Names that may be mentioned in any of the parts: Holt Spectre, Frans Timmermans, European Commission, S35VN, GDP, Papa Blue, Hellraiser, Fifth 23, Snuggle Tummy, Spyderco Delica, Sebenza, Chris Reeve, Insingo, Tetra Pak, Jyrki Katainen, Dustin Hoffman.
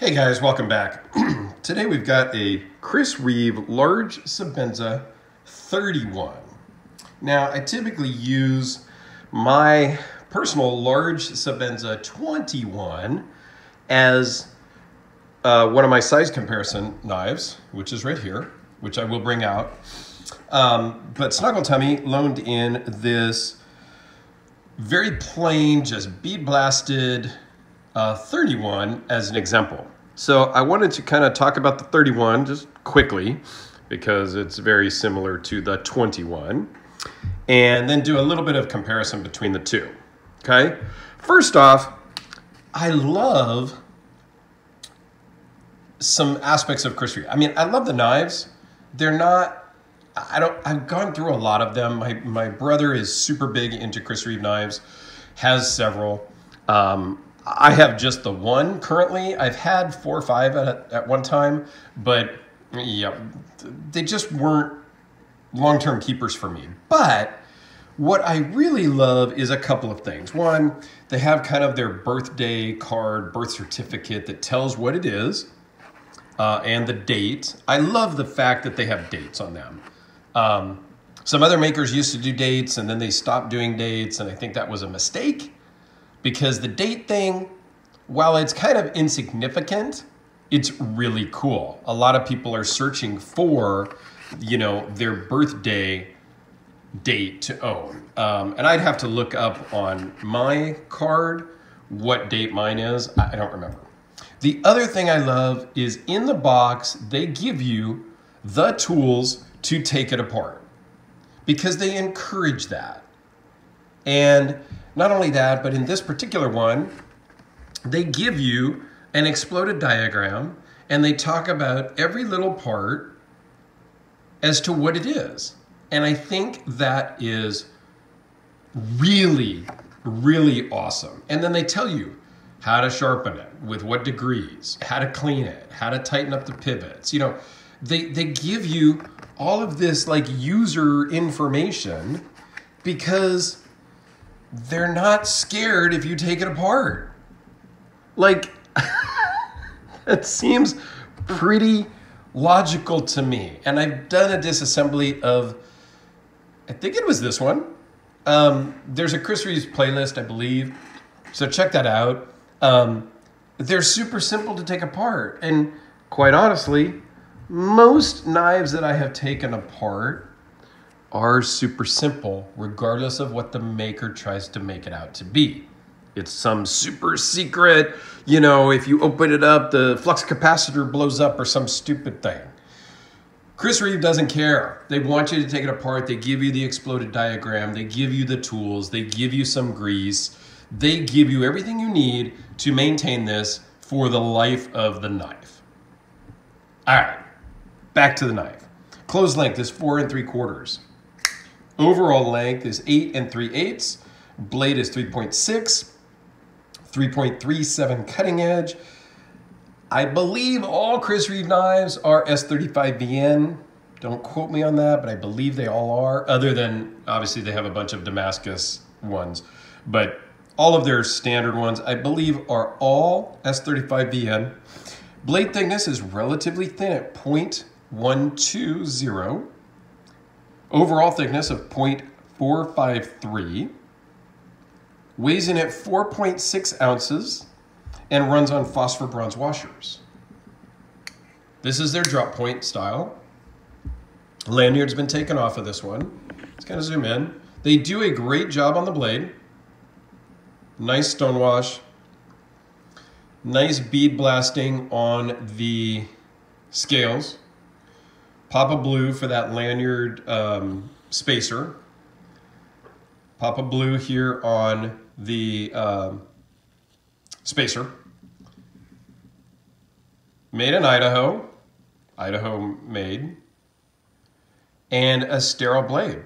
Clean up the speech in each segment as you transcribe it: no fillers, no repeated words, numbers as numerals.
Hey guys, welcome back. Today we've got a Chris Reeve large Sebenza 31. Now I typically use my personal large Sebenza 21 as one of my size comparison knives, which is right here, which I will bring out. But Snuggle Tummy loaned in this very plain, just bead blasted 31 as an example. So I wanted to kind of talk about the 31 just quickly because it's very similar to the 21, and then do a little bit of comparison between the two. Okay, first off, I love some aspects of Chris Reeve. I mean, I love the knives. They're not, I've gone through a lot of them. My brother is super big into Chris Reeve knives, has several. I have just the one currently. I've had 4 or 5 at one time, but yeah, they just weren't long-term keepers for me. But what I really love is a couple of things. One, they have kind of their birthday card, birth certificate that tells what it is and the date. I love the fact that they have dates on them. Some other makers used to do dates and then they stopped doing dates, and I think that was a mistake. Because the date thing, while it's kind of insignificant, it's really cool. A lot of people are searching for, you know, their birthday date to own. And I'd have to look up on my card what date mine is. I don't remember. The other thing I love is in the box, they give you the tools to take it apart because they encourage that. And not only that, but in this particular one, they give you an exploded diagram and they talk about every little part as to what it is. And I think that is really, really awesome. And then they tell you how to sharpen it, with what degrees, how to clean it, how to tighten up the pivots. You know, they give you all of this like user information because they're not scared if you take it apart. Like, that seems pretty logical to me. And I've done a disassembly of, I think it was this one. There's a Chris Reeve's playlist, I believe. So check that out. They're super simple to take apart. And quite honestly, most knives that I have taken apart are super simple, regardless of what the maker tries to make it out to be. It's some super secret, you know, if you open it up, the flux capacitor blows up or some stupid thing. Chris Reeve doesn't care. They want you to take it apart. They give you the exploded diagram. They give you the tools. They give you some grease. They give you everything you need to maintain this for the life of the knife. All right, back to the knife. Close length is 4 3/4. Overall length is 8 3/8. Blade is 3.6, 3.37 cutting edge. I believe all Chris Reeve knives are S35VN. Don't quote me on that, but I believe they all are, other than obviously they have a bunch of Damascus ones. But all of their standard ones, I believe, are all S35VN. Blade thickness is relatively thin at 0.120. Overall thickness of 0.453, weighs in at 4.6 ounces, and runs on phosphor bronze washers. This is their drop point style. Lanyard's been taken off of this one. Let's kind of zoom in. They do a great job on the blade. Nice stonewash. Nice bead blasting on the scales. Papa Blue for that lanyard spacer. Papa Blue here on the spacer. Made in Idaho. Idaho made. And a sterile blade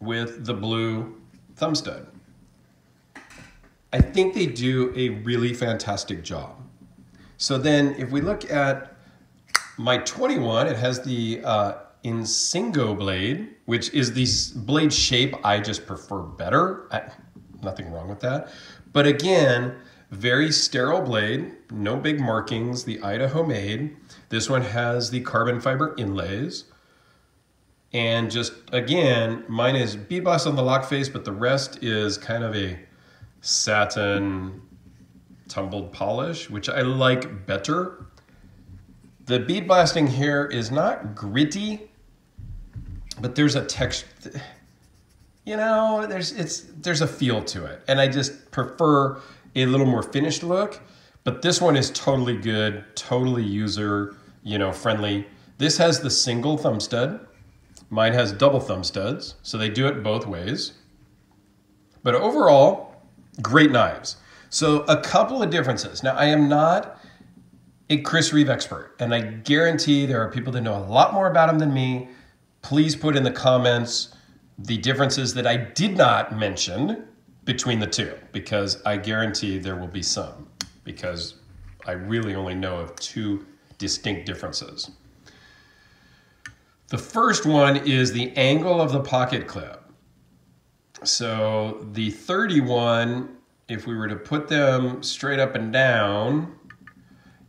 with the blue thumb stud. I think they do a really fantastic job. So then if we look at my 21, it has the Insingo blade, which is the blade shape I just prefer better. Nothing wrong with that. But again, Very sterile blade, no big markings, the Idaho made. This one has the carbon fiber inlays. And just, again, mine is bead boss on the lock face, but the rest is kind of a satin tumbled polish, which I like better. The bead blasting here is not gritty, but there's a texture, you know, there's a feel to it. And I just prefer a little more finished look, but this one is totally good, totally user, you know, friendly. This has the single thumb stud. Mine has double thumb studs, so they do it both ways. But overall, great knives. So a couple of differences. Now, I am not a Chris Reeve expert, and I guarantee there are people that know a lot more about him than me. Please put in the comments the differences that I did not mention between the two, because I guarantee there will be some, because I really only know of two distinct differences. The first one is the angle of the pocket clip. So the 31, if we were to put them straight up and down,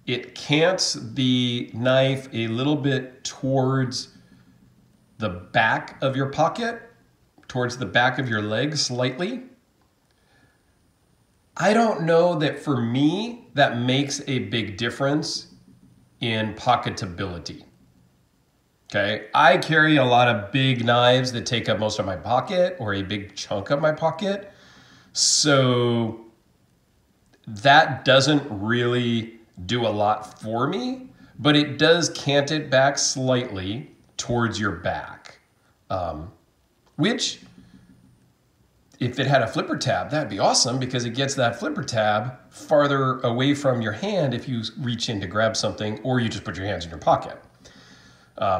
it cants the knife a little bit towards the back of your pocket, towards the back of your leg slightly. I don't know that for me, that makes a big difference in pocketability. Okay, I carry a lot of big knives that take up most of my pocket or a big chunk of my pocket. So that doesn't really do a lot for me, but it does cant it back slightly towards your back, which if it had a flipper tab, that'd be awesome because it gets that flipper tab farther away from your hand if you reach in to grab something or you just put your hands in your pocket.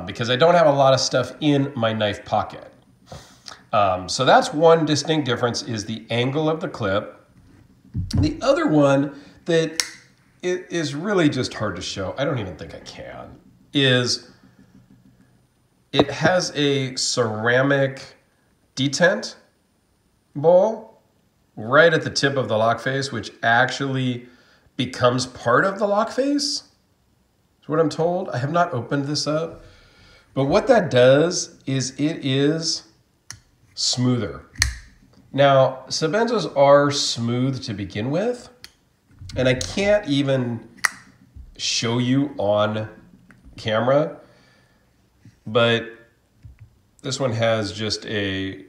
Because I don't have a lot of stuff in my knife pocket. So that's one distinct difference, is the angle of the clip. The other one that it is really just hard to show, I don't even think I can, is it has a ceramic detent bowl right at the tip of the lock face, which actually becomes part of the lock face. What I'm told, I have not opened this up, but what that does is it is smoother. Now, Sebenzas are smooth to begin with, and I can't even show you on camera, but this one has just a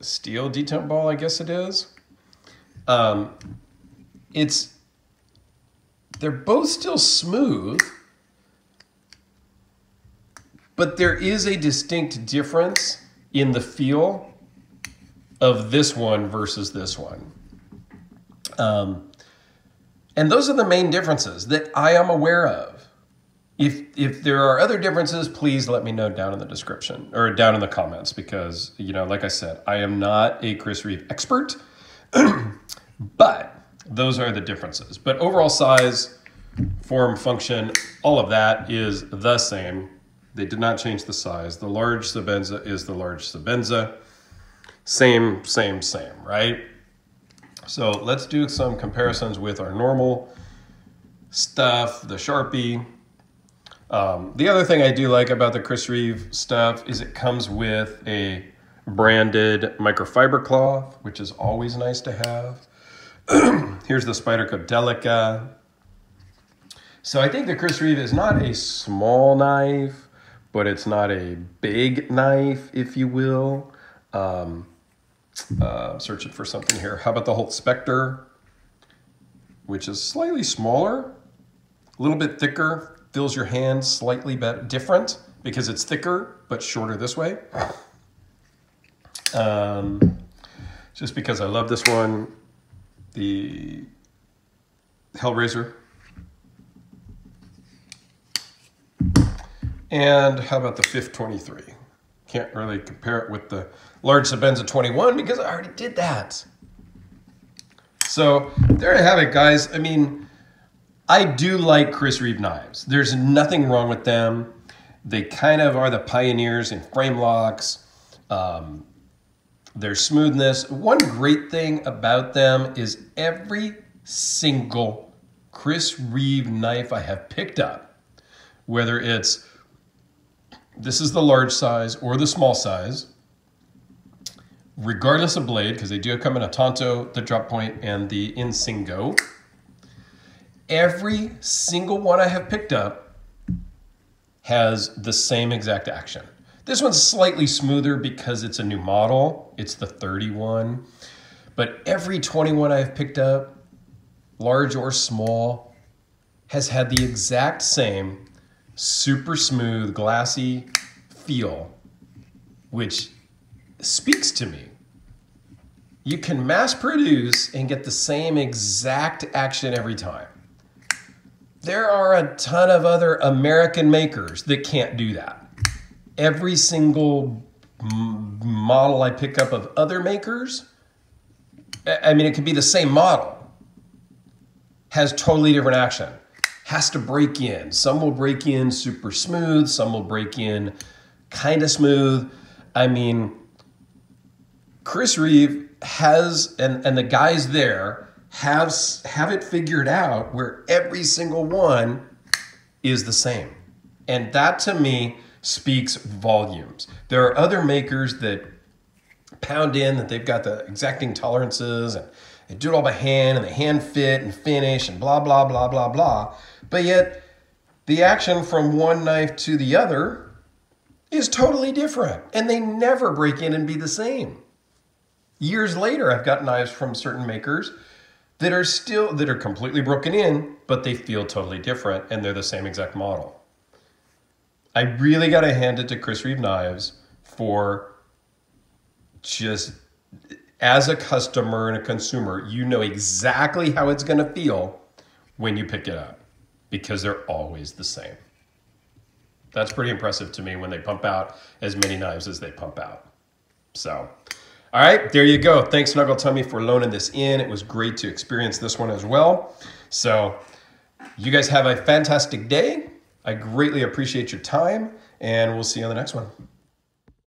steel detent ball, I guess it is. They're both still smooth, but there is a distinct difference in the feel of this one versus this one. And those are the main differences that I am aware of. If there are other differences, please let me know down in the description or down in the comments, because, you know, like I said, I am not a Chris Reeve expert, but those are the differences. But overall size, form, function, all of that is the same. They did not change the size. The large Sebenza is the large Sebenza. Same, right? So let's do some comparisons with our normal stuff, the Sharpie. The other thing I do like about the Chris Reeve stuff is it comes with a branded microfiber cloth, which is always nice to have. Here's the Spyderco Delica. So I think the Chris Reeve is not a small knife, but it's not a big knife, if you will. I'm searching for something here. How about the Holt Spectre, which is slightly smaller, a little bit thicker, fills your hand slightly better, different because it's thicker, but shorter this way. Just because I love this one. The Hellraiser. And how about the Fifth 23? Can't really compare it with the large Sebenza 21 because I already did that. So there you have it, guys. I mean, I do like Chris Reeve knives. There's nothing wrong with them. They kind of are the pioneers in frame locks. Their smoothness. One great thing about them is every single Chris Reeve knife I have picked up, whether it's, this is the large size or the small size, regardless of blade, because they do come in a Tonto, the drop point, and the Insingo. Every single one I have picked up has the same exact action. This one's slightly smoother because it's a new model. It's the 31. But every 21 I have picked up, large or small, has had the exact same super smooth, glassy feel, which speaks to me. You can mass produce and get the same exact action every time. There are a ton of other American makers that can't do that. Every single model I pick up of other makers, I mean, it could be the same model, has totally different action, has to break in. Some will break in super smooth, some will break in kind of smooth. I mean, Chris Reeve has, and the guys there have it figured out where every single one is the same. And that to me speaks volumes. There are other makers that pound in that they've got the exacting tolerances and they do it all by hand and they hand fit and finish and blah, blah, blah, blah, blah. But yet the action from one knife to the other is totally different and they never break in and be the same. Years later, I've got knives from certain makers that are still, that are completely broken in, but they feel totally different and they're the same exact model. I really got to hand it to Chris Reeve Knives for just, as a customer and a consumer, you know exactly how it's going to feel when you pick it up because they're always the same. That's pretty impressive to me when they pump out as many knives as they pump out. So, all right, there you go. Thanks, Snuggle Tummy, for loaning this in. It was great to experience this one as well. So you guys have a fantastic day. I greatly appreciate your time, and we'll see you on the next one.